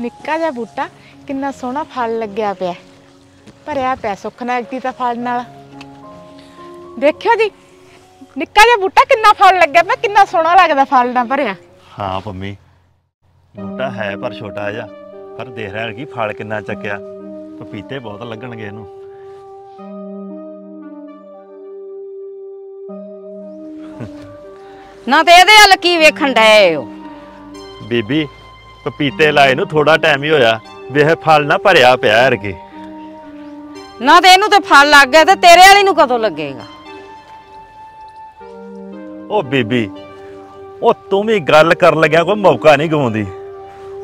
निक्का जा बूटा किन्ना सोहना फल लग्या पिया भरिया पिया सुख नगदी दा फल नाल। देखियो जी निक्का जा बूटा किन्ना फल लग्या पिया, किन्ना सोहना लगदा फल ना भरिया। हां मम्मी बूटा है पर छोटा जा, पर देख रहा है कि फल किन्ना चक्या, पपीते बहुत लगणगे इहनू। ना ते इहदे हल की वेखण डए हो बीबी, पपीते लाए नू थोड़ा टाइम ही होया, वेह फल ना भरिया पिया रगे। ना ते इहनू ते फल लग गया, ते तेरे वाली नू कदों लगेगा? ओ बीबी ओ तू भी गल कर लग्या कोई मौका नहीं गवाउंदी।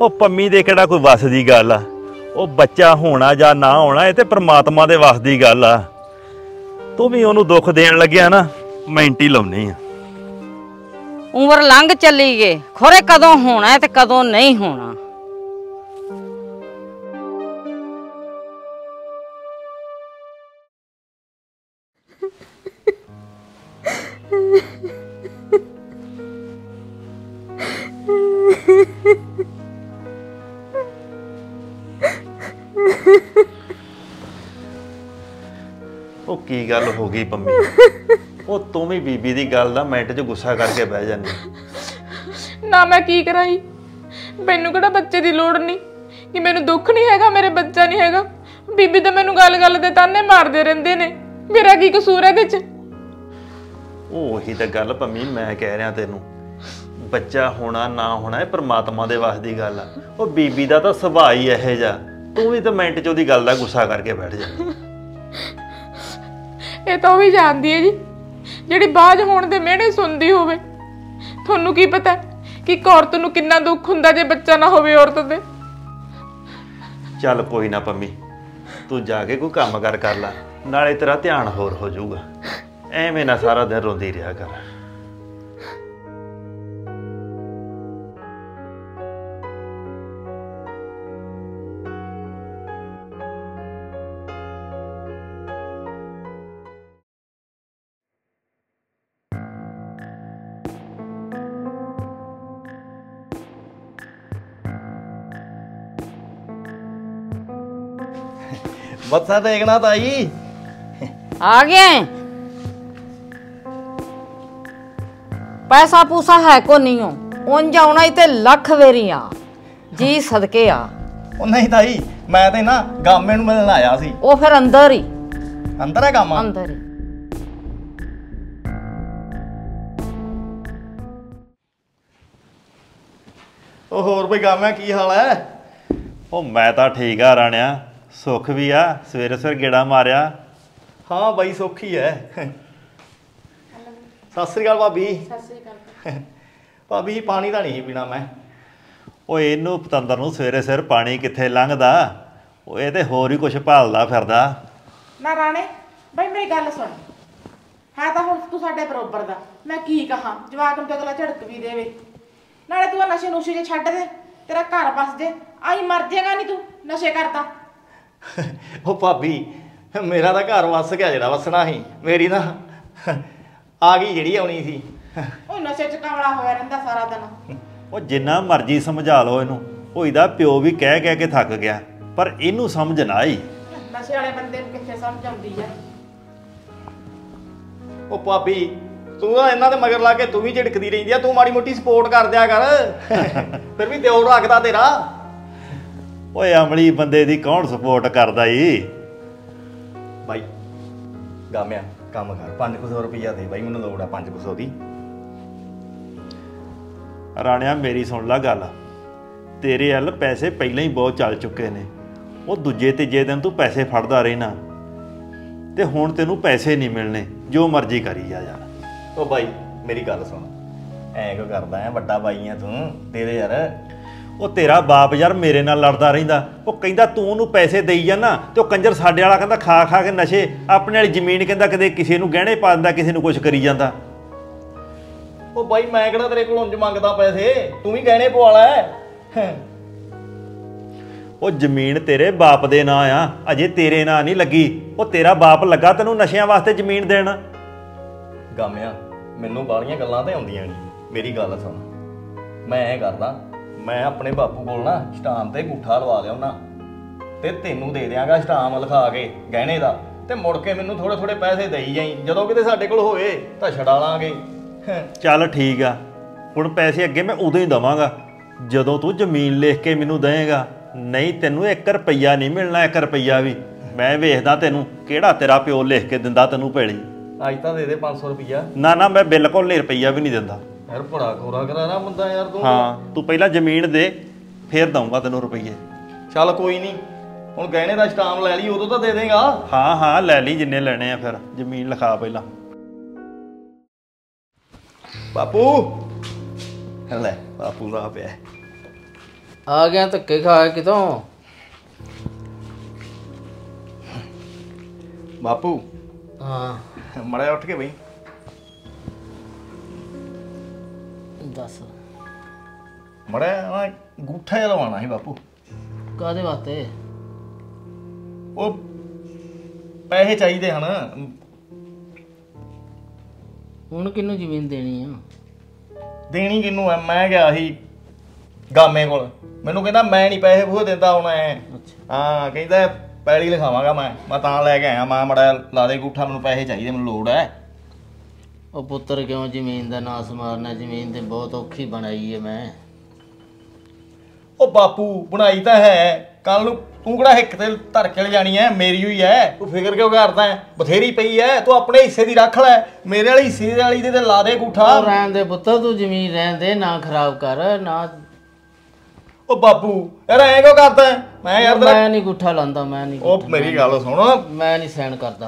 ओ पम्मी दे किहड़ा कोई वस दी गल आ, ओ बच्चा होना या ना होना ये ते परमात्मा दे वस दी गल आ। तू भी ओनू दुख देण लग्या ना मैंटी लाउणी आ। उम्र लंघ चली गए खोरे, कदों होना है ते कदों नहीं होना। ओ की गल हो गई पम्मी, ओ तू भी बीबी दी गल दा मिंट च गुस्सा करके बह जानी। ना मैं की कराई, मैनू किहड़ा बच्चे दी लोड़ नहीं कि मैनू दुख नहीं हैगा, मेरे बच्चा नहीं हैगा। बीबी तो मैनू गल गल ते ताने मारदे रहिंदे ने, मेरा की कसूर है इहदे च? ओही तां गल पम्मी मैं कह रिहा तैनू, बच्चा होना ना होना है परमात्मा दे वस दी गल आ। ओ बीबी दा तां सुभाअ ही इहो जिहा, तू भी तां मिंट च ओहदी गल दा गुस्सा करके बैठ जा। ये तो भी जानदी है जी ਜਿਹੜੀ ਬਾਜ ਹੋਣ ਦੇ ਮਿਹਣੇ ਸੁਣਦੀ ਹੋਵੇ। ਤੁਹਾਨੂੰ ਕੀ ਪਤਾ ਕਿ ਇੱਕ ਔਰਤ ਨੂੰ ਕਿੰਨਾ ਦੁੱਖ ਹੁੰਦਾ ਜੇ ਬੱਚਾ ਨਾ ਹੋਵੇ ਔਰਤ ਦੇ। ਚੱਲ ਕੋਈ ਨਾ ਪੰਮੀ, ਤੂੰ ਜਾ ਕੇ ਕੋਈ ਕੰਮ ਕਰ ਕਰ ਲੈ, ਨਾਲੇ ਤੇਰਾ ਧਿਆਨ ਹੋਰ ਹੋ ਜਾਊਗਾ, ਐਵੇਂ ਨਾ ਸਾਰਾ ਦਿਨ ਰੋਂਦੀ ਰਿਹਾ ਕਰ। बच्चा देखना था आई आ गए। पैसा पूसा है को नहीं हो, उन जाना ही ते लख वेरिया जी सदके आ। ओ नहीं ताई, मैं ते ना गामे नू मिलन आया सी। ओ फिर अंदर ही अंदर है गामा? अंदर ही। ओ होर भाई गामा की हाल है? ओ मैं तां ठीक आ राणिया, सुख भी आ, सवेरे सवेरे गेड़ा मारिया। हाँ बई सुख ही है। सत श्री अकाल भाभी। भाभी पानी तो नहीं पीना मैं। वो इनू पतंदर नू सवेरे सवेरे पानी कित्थे लंघदा, वो ये ते होर ही कुछ भालदा फिरदा। ना राणे बई मेरी गल सुन, है तां हुण तू साडे बरोबर दा, मैं की कहां? जवाक नू अगला झड़क भी देवे, नाले तू नशे नुशे जे छड्ड दे, तेरा घर बस जे, आई मर जाएगा नहीं तू नशे करदा। ओ भाभी मेरा तो घर वस गया, जरा वसना ही मेरी ना आ गई जी आनी सी। ओ नशे च कावला होया रहिंदा सारा दिन। ओ जिन्ना मर्जी समझा लो इनू, ओ इदा प्यो भी कह के थक गया, पर इनू समझ ना आई। नशे वाले बंदे नू किथे समझ आउंदी है। ओ भाभी तू ना इन्हां दे मगर ला के तू भी झिड़कदी रहिंदी आ, तू माड़ी मोटी सपोर्ट कर दिया कर। फिर भी दिओ रखदा तेरा। ओए अमली बंदे दी कौन सपोर्ट करदा ई भाई। गामिया काम कर, 500 रुपया दे भाई, मैनूं लोड़ आ 500 दी। राणिया मेरी सुण ला गल, तेरे हल पैसे पहले ही बहुत चल चुके ने। वो दूजे तीजे दिन तू पैसे फड़दा रहना, ते हुण तेनू पैसे नहीं मिलने, जो मर्जी करी जा यार। ओ भाई मेरी गल सुण, ऐ क्यों करदा है, वड्डा भाई है तू, तेरे यार वो तेरा बाप यार मेरे नाल लड़दा रहिंदा। वो कहिंदा तू उहनूं पैसे देई जाना ते वो कंजर साडे वाला कहिंदा खा खा के नशे, अपने वाली जमीन कहिंदा कदे किसी नूं गहणे पा दिंदा, किसी नूं कुछ करी जांदा। ओ भाई मैं किहड़ा तेरे कोलों उंज मंगदा पैसे, तू भी गहणे पवा लै। ਉਹ ਜ਼ਮੀਨ ਤੇਰੇ ਬਾਪ ਦੇ ਨਾਂ ਆ, ਅਜੇ ਤੇਰੇ ਨਾਂ ਨਹੀਂ ਲੱਗੀ। ਉਹ ਤੇਰਾ ਬਾਪ ਲੱਗਾ ਤੈਨੂੰ ਨਸ਼ਿਆਂ ਵਾਸਤੇ ਜ਼ਮੀਨ ਦੇਣ। ਗਾਮਿਆ ਮੈਨੂੰ ਬਾਹਲੀਆਂ ਗੱਲਾਂ ਤਾਂ ਆਉਂਦੀਆਂ ਨਹੀਂ, ਮੇਰੀ ਗੱਲ ਸੁਣ, ਮੈਂ ਐ ਕਰਦਾ मैं अपने बापू को ना स्टाम ते अंगूठा लवा लिया ते तेनू दे देंगा स्टाम लिखा के गहने का, ते मुड़ के मैनू थोड़े थोड़े पैसे दई जाई, जदों किते साडे कोल होवे तां छड़ा लांगे। चल ठीक आ, हुण पैसे अगे मैं उदों ही देवांगा जदों तू जमीन लिख के मैनू देगा, नहीं तेनू एक रुपया नहीं मिलना, एक रुपया भी। मैं वेखदा तेनू किहड़ा तेरा प्यो लिख के दिंदा तेनू पेली। अज तां दे दे 500 रुपया। ना ना मैं बिल्कुल नहीं रुपया भी नहीं दिंदा। यार बड़ा खोरा करा रहा बंदा यार तू। हाँ तू पहला जमीन दे फिर दूंगा तेनू रुपये। चल कोई नहीं, हुण गहने दा स्टाम लै लई उदों तां दे देगा। हाँ हाँ लै लई जिन्ने लैणे आ, फिर जमीन लिखा पहला। बापू ले, बापू रहा पे आ गया धक्के खा के कितों। बापू हाँ मड़ा उठ के बई दस मड़ा अंगूठा जिहा लवाना है बापू। कादे वास्ते? वो पैसे चाहिए हन। हुण किनू जमीन देनी है? देनी किनू है? मैं गया ही गामे को, मैनू कहता मैं नहीं पैसे पूरे देता हूँ। हाँ कहता पैली लिखावांगा मैं तां लैके आया। मैं मड़ा ला दे अंगूठा, मैनू पैसे चाहिए, मैनू लोड़ है। ओ पुत्तर क्यों जमीन का नास मारना? जमीन तो बहुत औखी बनाई है मैं। ओ बापू बनाई तो है, कल तू कड़ा हिक ते धर के ले जानी है, मेरी हुई है। तू फिक्र क्यों करता है? बथेरी पई है, तू अपने हिस्से की रख लै, मेरे वाली हिस्से वाली दे ला दे अंगूठा। रहन दे पुत्त, तू जमीन रहन दे, ना खराब कर ना। ओ बापू यार ऐ क्यों करता है? मैं यार मैं नहीं अंगूठा लांदा, मैं नहीं। ओ मेरी गल सुन, मैं नहीं सहन करता।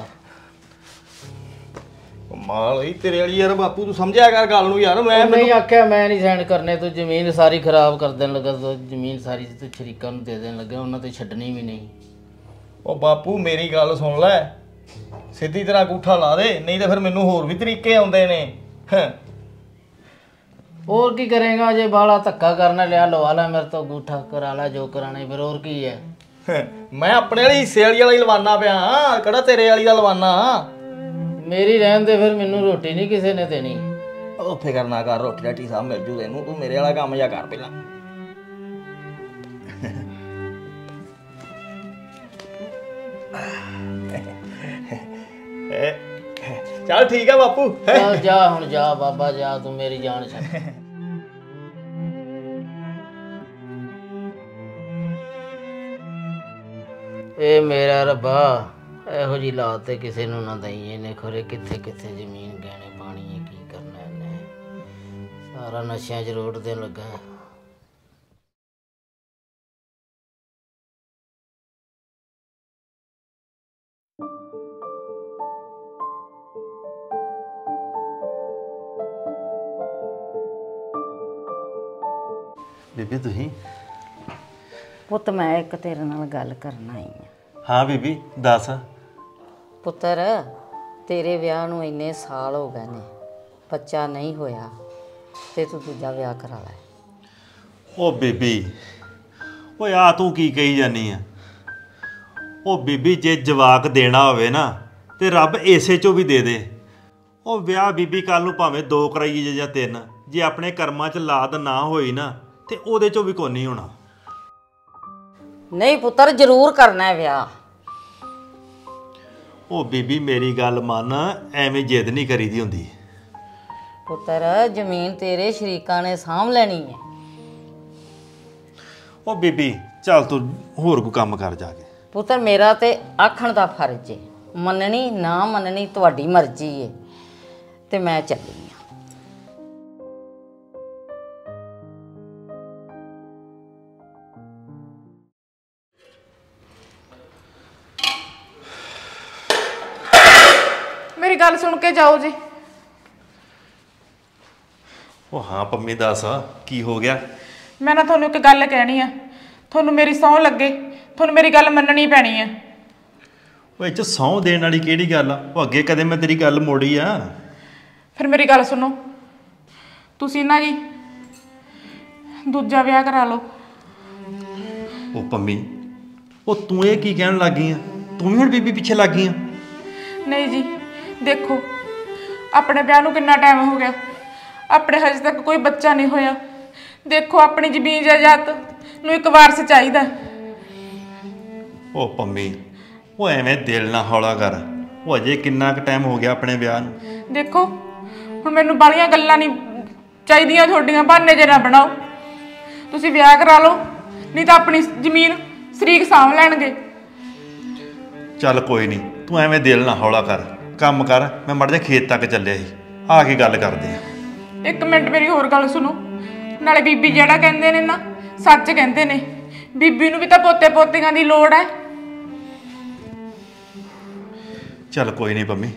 कमाल ही तेरे वाली यार बापू, तू समझिया कर गल नूं यार। मैं नहीं आख्या मैं नहीं सहन करने। तू जमीन सारी खराब कर देन लगा, जमीन सारी तू शरीकां नूं दे देन लगा, उन्हां ते छड्डनी भी नहीं। ओ बापू मेरी गल सुन लै, सीधी तरह अंगूठा ला दे, नहीं तो फिर मैनू होर भी तरीके आउंदे ने। होर की करेगा जे बाला धक्का करना? लिया लवा ला मेरे तो अंगूठा, करा ला जो कराने, फिर होर की है। मैं अपने वाली हिस्से वाली लवाना पिया, केड़ा तेरे वाली दा लवाना। मेरी रहन दे फिर, मैनू रोटी नहीं किसी ने देनी। ओ फिक्र ना कर, रोटी राटी सब मिल जू तेनू, तू मेरे वाला काम जा कर पहला। चल ठीक है बापू, जा हुण, जा बाबा जा, तू मेरी जान छड्ड। ए मेरा रब्बा, ਇਹੋ ਜਿਹੀ ਲਾਤ ਤੇ ਕਿਸੇ ਨੂੰ ਨਾ ਦਈਏ ਨੇ। ਖਰੇ ਕਿੱਥੇ ਕਿੱਥੇ ਜ਼ਮੀਨ ਗਹਿਣੇ ਪਾਣੀ ਹੈ, ਕੀ ਕਰਨਾ ਇਹਨੇ? ਸਾਰਾ ਨਸ਼ਿਆਂ 'ਚ ਰੋਡ ਤੇ ਲੱਗਾ। ਬੀਬੀ ਤੁਸੀਂ? ਪੁੱਤ ਮੈਂ ਇੱਕ ਤੇਰੇ ਨਾਲ ਗੱਲ ਕਰਨ ਆਈ ਹਾਂ। ਹਾਂ ਬੀਬੀ ਦੱਸ। पुत्र तेरे विआह नूं इन्ने साल हो गए ने, बच्चा नहीं होया ते तू दूजा विआह करा लै। ओ बीबी ओ यार तू की कही जानी है? ओ बीबी जे जवाक देना होवे ना ते रब इसे चो भी दे दे। ओ विआह बीबी कल नूं भावें दो कराइए जां तीन, जे अपने कर्मां च लाद ना होई ना ते ओहदे चो भी कोई नहीं होना। नहीं पुत्र जरूर करना है विआह। ओ बीबी मेरी गल मन, एवें जिद नहीं करी दी हुंदी। पुत्र जमीन तेरे शरीकां ने साम लैनी है। ओ बीबी चल तू होर कोई काम कर जाके। पुत्र मेरा ते आखण दा फर्ज है, मननी ना मननी तुहाडी मर्जी है, ते मैं चली आं। गल सुन के जाओ जी। ओ हाँ पम्मी दास, की हो गया? मैं ना थोनू एक गल कहनी है, थोनू मेरी सौं लगे, थोनू मेरी गल मननी पैनी है। ओ इच सौं देने वाली केड़ी गल? ओ अगे कदे मैं तेरी गल मोड़ी आ। फिर मेरी गल सुनो, तुसी ना जी दूजा विआह करा लो। ओ पम्मी ओ तू ये की कहन लग गई है? तू ही हुण बीबी पिछे लग गई है? नहीं जी देखो अपने ब्याह नूं कितना टाइम हो गया, अपने हजे तक कोई बच्चा नहीं होया, देखो अपनी जमीन जायदाद नूं एक वारस चाहिदा। ओ पम्मी वो एवें दिल ना हौला कर, वो अजे किन्ना क टाइम हो गया अपने ब्याह नूं। देखो हुण मैनूं बालियां गल्लां नहीं चाहिदियां थोड़ियां, बहाने जे ना बनाओ। तुसीं ब्याह करा लो, नहीं तो अपनी जमीन शरीक साम लैणगे। चल कोई नहीं, तू एवें दिल ना हौला कर, काम कर। मैं माड़ा जिहा खेत तक चलिया सी, आ के गल करदे आं। एक मिनट मेरी होर गल सुनो, नाले बीबी जिहड़ा कहंदे ने ना सच कहंदे ने, बीबी नूं भी तां पोते पोतियां दी लोड़ है। चल कोई नहीं पम्मी,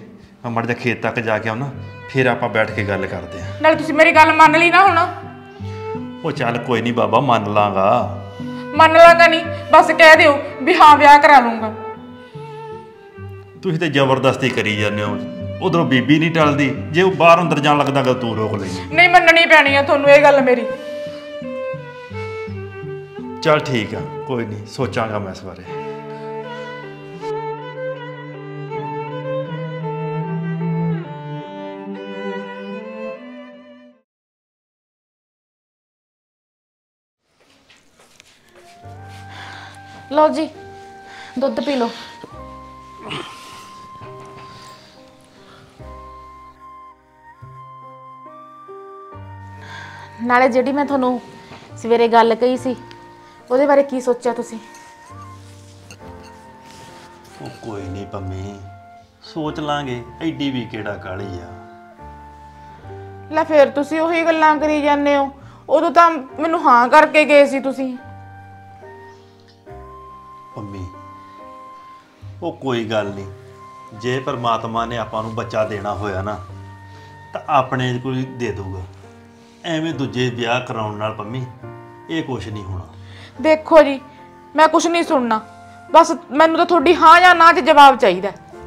मैं माड़ा जिहा खेत तक जाके आउणा, फिर आपां बैठ के गल करदे आं। नाले तुसीं मेरी गल मंन लई ना हुण? ओ चल कोई नहीं बाबा, मंन लांगा नहीं, बस कह दिओ भी हां विआह करा लूंगा। तुसीं तां जबरदस्ती करी जांदे हो, उधरों बीबी नहीं टलदी। जे वह बाहर अंदर जान लगदा गल तू रोक लई। नहीं मननी पैनी है तुहानूं इह गल मेरी। चल ठीक है, कोई नहीं सोचांगा मैं इस बारे। लो जी दुध पी लो। नाले जिहड़ी मैं तुहानूं सवेरे गल कही सी ਉਹਦੇ ਬਾਰੇ ਕੀ ਸੋਚਿਆ ਤੁਸੀਂ? ਉਹ ਕੋਈ ਨਹੀਂ ਪੰਮੀ, ਸੋਚ ਲਾਂਗੇ, ਐਡੀ ਵੀ ਕਿਹੜਾ ਕਾਲੀ ਆ। ਲੈ ਫਿਰ ਤੁਸੀਂ ਉਹੀ ਗੱਲਾਂ ਕਰੀ ਜਾਂਦੇ ਹੋ, ਉਦੋਂ ਤਾਂ ਮੈਨੂੰ ਹਾਂ ਕਰਕੇ ਗਏ ਸੀ ਤੁਸੀਂ। ਪੰਮੀ ਉਹ ਕੋਈ ਗੱਲ ਨਹੀਂ, ਜੇ ਪਰਮਾਤਮਾ ਨੇ ਆਪਾਂ ਨੂੰ ਬੱਚਾ ਦੇਣਾ ਹੋਇਆ ਨਾ ਤਾਂ ਆਪਣੇ ਕੋਈ ਦੇ ਦੂਗਾ। ਐਵੇਂ ਦੂਜੇ ਵਿਆਹ ਕਰਾਉਣ ਨਾਲ ਪੰਮੀ ਇਹ ਕੁਛ ਨਹੀਂ ਹੋਣਾ। देखो जी मैं कुछ नहीं सुनना, बस मैनू तो थोड़ी हाँ या ना जवाब चाहिए। तुसी देख लो,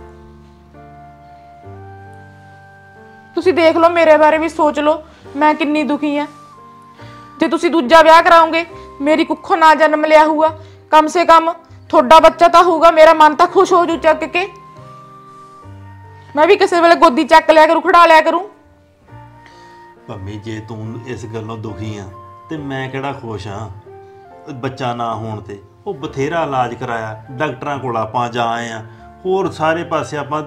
मेरे बारे भी सोच लो, मैं कितनी दुखी है। जे तुसी दूजा ब्याह कराओगे मेरी कुखों ना जन्म लिया हुआ, कम से कम थोड़ा बच्चा तो होगा, मेरा मन तो खुश हो जू चक के। मैं भी किसी वेले गोदी चक लिया करूं, खड़ा लिया करूं। मम्मी जे तू इस गल्लों दुखी है ते मैं किहड़ा खुश हाँ। ਬੱਚਾ ਨਾ ਹੋਣ ਤੇ ਉਹ ਬਥੇਰਾ ਇਲਾਜ ਕਰਾਇਆ, ਡਾਕਟਰਾਂ ਕੋਲ ਆਪਾਂ ਜਾ ਆਏ ਆ, ਹੋਰ ਸਾਰੇ ਪਾਸੇ ਆਪਾਂ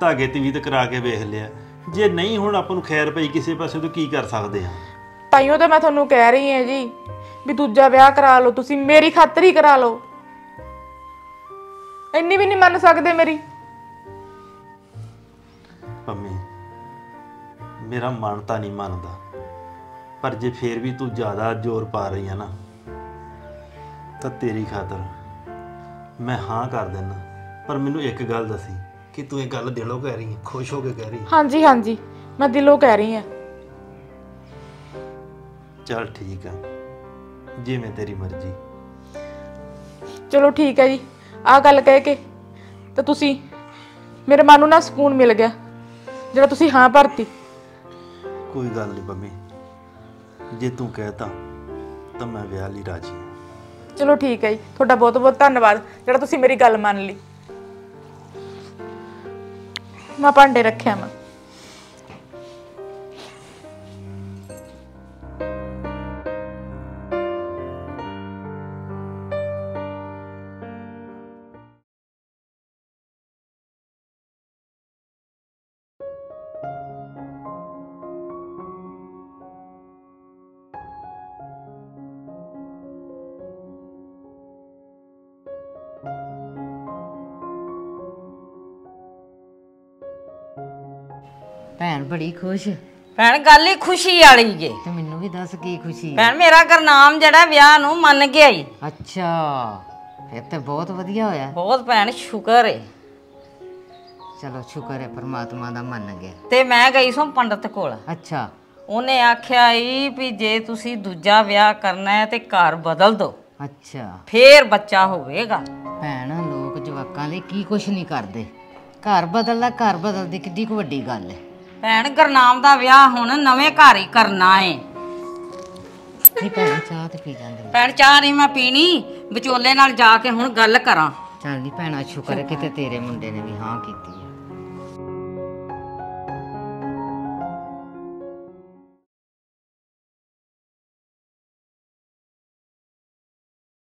ਧਾਗੇ ਤਵੀਤ ਕਰਾ ਕੇ ਵੇਖ ਲਿਆ। ਜੇ ਨਹੀਂ ਹੁਣ ਆਪਾਂ ਨੂੰ ਖੈਰ ਪਈ ਕਿਸੇ ਪਾਸੇ ਤੋਂ, ਕੀ ਕਰ ਸਕਦੇ ਆ? ਤਾਈਓ ਤਾਂ ਮੈਂ ਤੁਹਾਨੂੰ ਕਹਿ ਰਹੀ ਹਾਂ ਜੀ ਵੀ ਦੂਜਾ ਵਿਆਹ ਕਰਾ ਲਓ ਤੁਸੀਂ, ਮੇਰੀ ਖਾਤਰ ਹੀ ਕਰਾ ਲਓ। ਇੰਨੀ ਵੀ ਨਹੀਂ ਮੰਨ ਸਕਦੇ ਮੇਰੀ। ਮੰਮੀ ਮੇਰਾ ਮਨ ਤਾਂ ਨਹੀਂ ਮੰਨਦਾ, ਪਰ ਜੇ ਫੇਰ ਵੀ ਤੂੰ ਜ਼ਿਆਦਾ ਜ਼ੋਰ ਪਾ ਰਹੀ ਆ ਨਾ तो तेरी खातर मैं हाँ कर देना। पर मैनू एक गल दसी कि तू ये गल दिलों कह रही है, खुश होके कह रही है? हाँ जी हाँ जी, मैं दिलों कह रही है। चल ठीक है, जी मैं तेरी मर्जी। चलो ठीक है जी, आ गल कह के तो तुसी मेरे मन नूं ना सुकून मिल गया जिहड़ा तुसी हाँ भरती। कोई गल नहीं बम्मी, जे तू कहता तो मैं विआह लई राजी। चलो ठीक है जी, थोड़ा बहुत बहुत धन्यवाद जिहड़ा तुसी मेरी गल मान ली। मैं भांडे रखे। मैं भैन बड़ी खुश। भैन गल ही खुशी वाली जे, तो मैनू भी दस की खुशी। भैन मेरा गुरनाम जड़ा विआह नू मन गया ही। अच्छा फिर तो बहुत वधिया होया। बहुत भैन शुक्र है। चलो शुक्र है परमात्मा दा मन गया। ते मैं गई सो पंडित कोल। अच्छा उन्हें आख्या ही भी जे तुसी दूजा विआह करना है ते घर बदल दो। अच्छा फिर बच्चा होवेगा। भैन लोग जवाकां लई की कुछ नहीं करदे, घर बदलदी किड्डी को वड्डी गल है। भैन गुरनाम दा विआह हुण नवें घर ही करना है। चाह ते पी जांदे। भैन चाह नहीं मैं पीनी, विचोले नाल जा के हुण गल करां। चल नी भैना शुक्र है किते तेरे मुंडे ने भी हां कीती।